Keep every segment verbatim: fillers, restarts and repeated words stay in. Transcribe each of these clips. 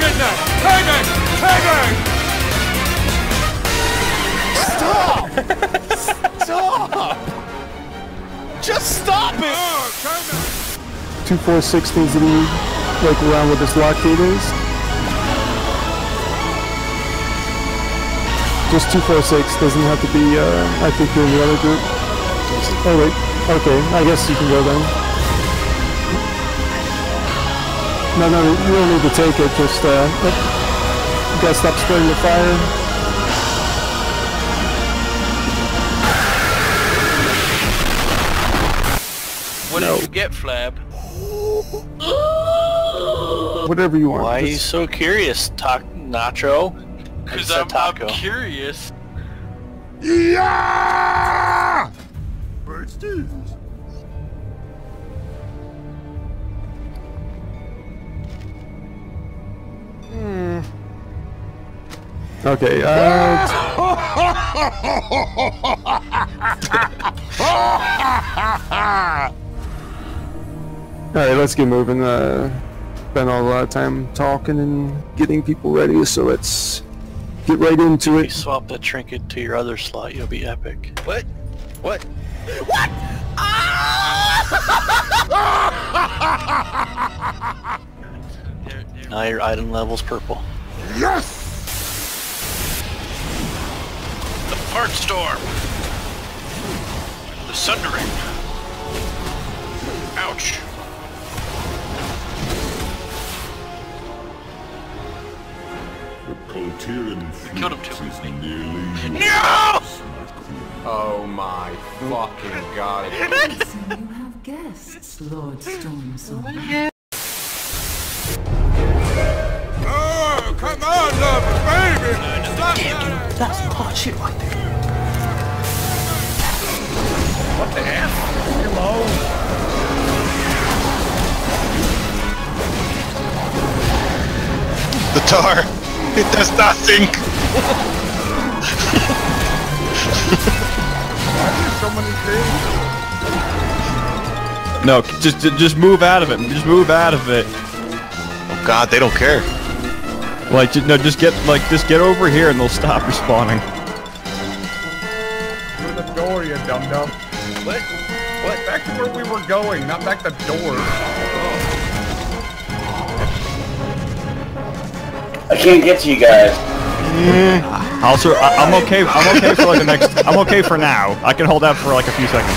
goodness! Payback! Payback! Stop! Stop! Just stop it! Oh, two four six needs to be like around with this lock gate is. Just two four six doesn't have to be, uh, I think you're in the other group. Oh wait, okay, I guess you can go then. No, no, you don't need to take it, just, uh, you gotta stop spreading the fire. What no. did you get, Flab? Whatever you want. Why just... are you so curious, Ta Nacho? Because I'm, I'm curious. Yeah! Birds do. Okay, uh... Alright, let's get moving. Uh, spent a lot of time talking and getting people ready, so let's get right into it. If you swap the trinket to your other slot, you'll be epic. What? What? What? Now your item level's purple. Yes! Heart storm. The sundering. Ouch. Killed him too. No! Oh my fucking god. You have guests, Lord Stormsong. Oh, come on, love, baby! Stop. Damn you, that's hot shit right there. What the hell? You're low. The tar. It does not sink. Why do so many things? No, just just move out of it. Just move out of it. Oh God, they don't care. Like no, just get like just get over here and they'll stop respawning. Through the door, you dumb dumb. What? What? Back to where we were going, not back the door. I can't get to you guys. Mm. Also, I, I'm okay. I'm okay for like the next. I'm okay for now. I can hold out for like a few seconds.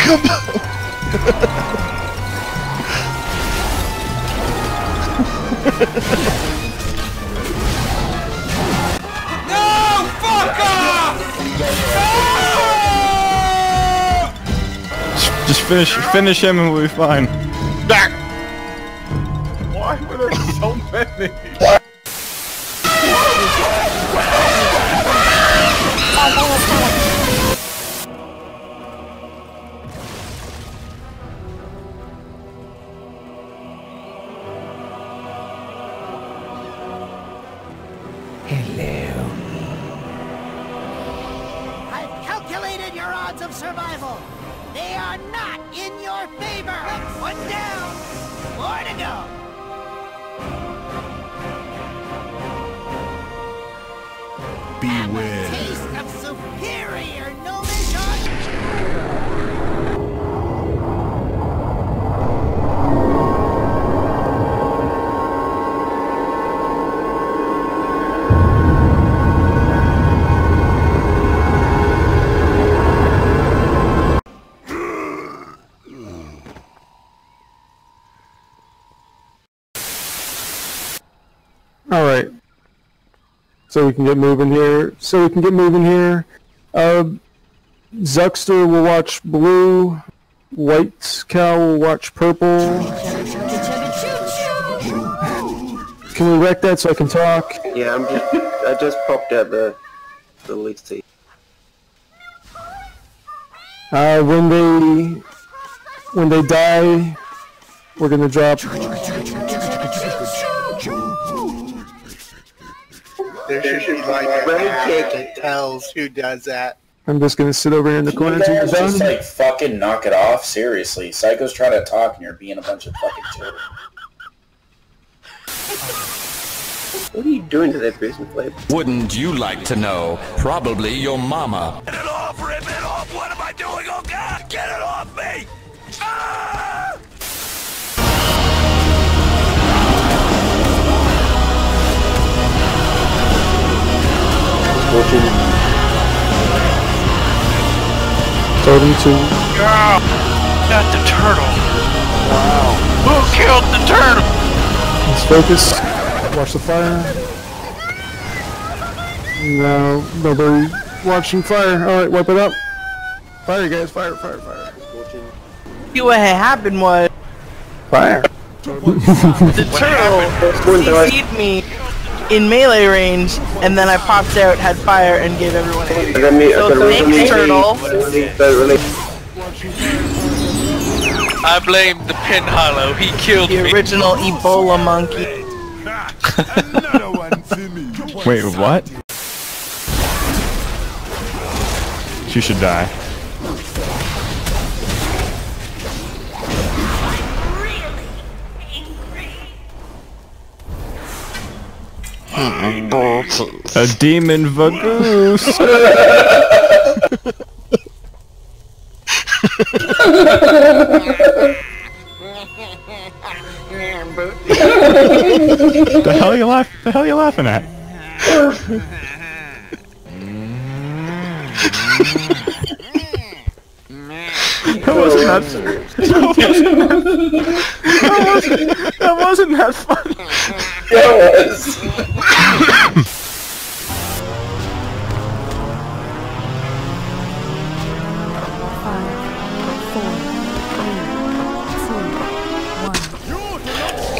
Come on. No! Fuck off! Just finish, finish him, and we'll be fine. Why were there so many? Hello. I've calculated your odds of survival. They are not in your favor! One down! More to go! Beware! Have a taste of superior So we can get moving here. So we can get moving here. Uh, Zuckster will watch blue. White Cow will watch purple. Can we wreck that so I can talk? Yeah, I'm just, I just popped out the the least seat. Uh, when they when they die, we're gonna drop. There's like, when we take it tells who does that. I'm just gonna sit over here in the corner. You guys just like fucking knock it off, seriously. Psycho's trying to talk, and you're being a bunch of fucking children. What are you doing to that prison plate? Wouldn't you like to know? Probably your mama. Get it off! Rip it off! What am I doing? Oh God! Get it off me! Ah! thirty-two. Girl, got the turtle. Wow. Who killed the turtle? Let's focus. Watch the fire. No, nobody watching fire. Alright, wipe it up. Fire, guys. Fire, fire, fire. See what had happened was... Fire. The turtle C C'd me in melee range, and then I popped out, had fire, and gave everyone a hit. So thanks, turtle. I blame the pin hollow. He killed me. The original Ebola monkey. Another one to me. Wait, what? She should die. A demon vagoose. The hell are you laugh? The hell are you laughing at? That wasn't that. That wasn't that. That wasn't that funny. That was.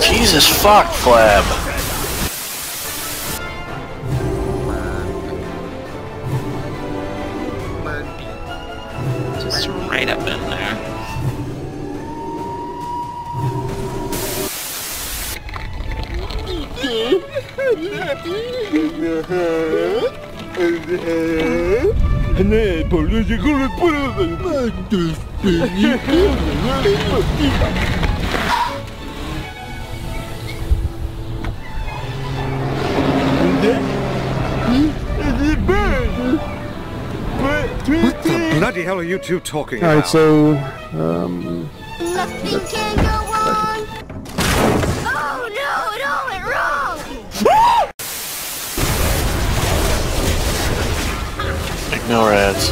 Jesus fuck, Flab! Just right up in there. And then political put what the bloody hell are you two talking about? Alright, so, um... nothing can go on! Oh no, it all went wrong! Ignore ads.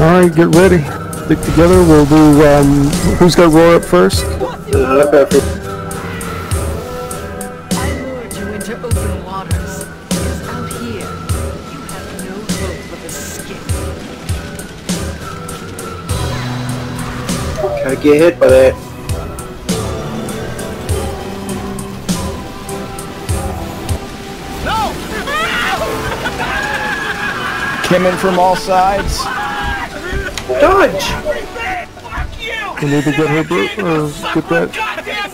Alright, get ready. Stick together, we'll do, um... who's got Roar up first? Uh, I get hit by that. No! Coming from all sides. Dodge! Fuck you! You need to get her boot or get that.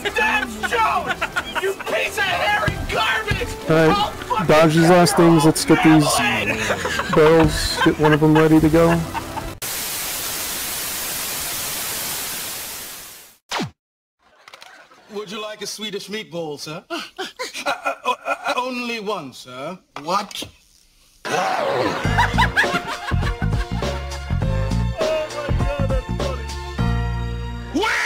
Goddamn you piece of hairy garbage! Alright, dodge these last things. Let's get these barrels, get one of them ready to go. Would you like a Swedish meatball, sir? uh, uh, uh, uh, only one, sir. What? Oh my God, that's funny. Wow!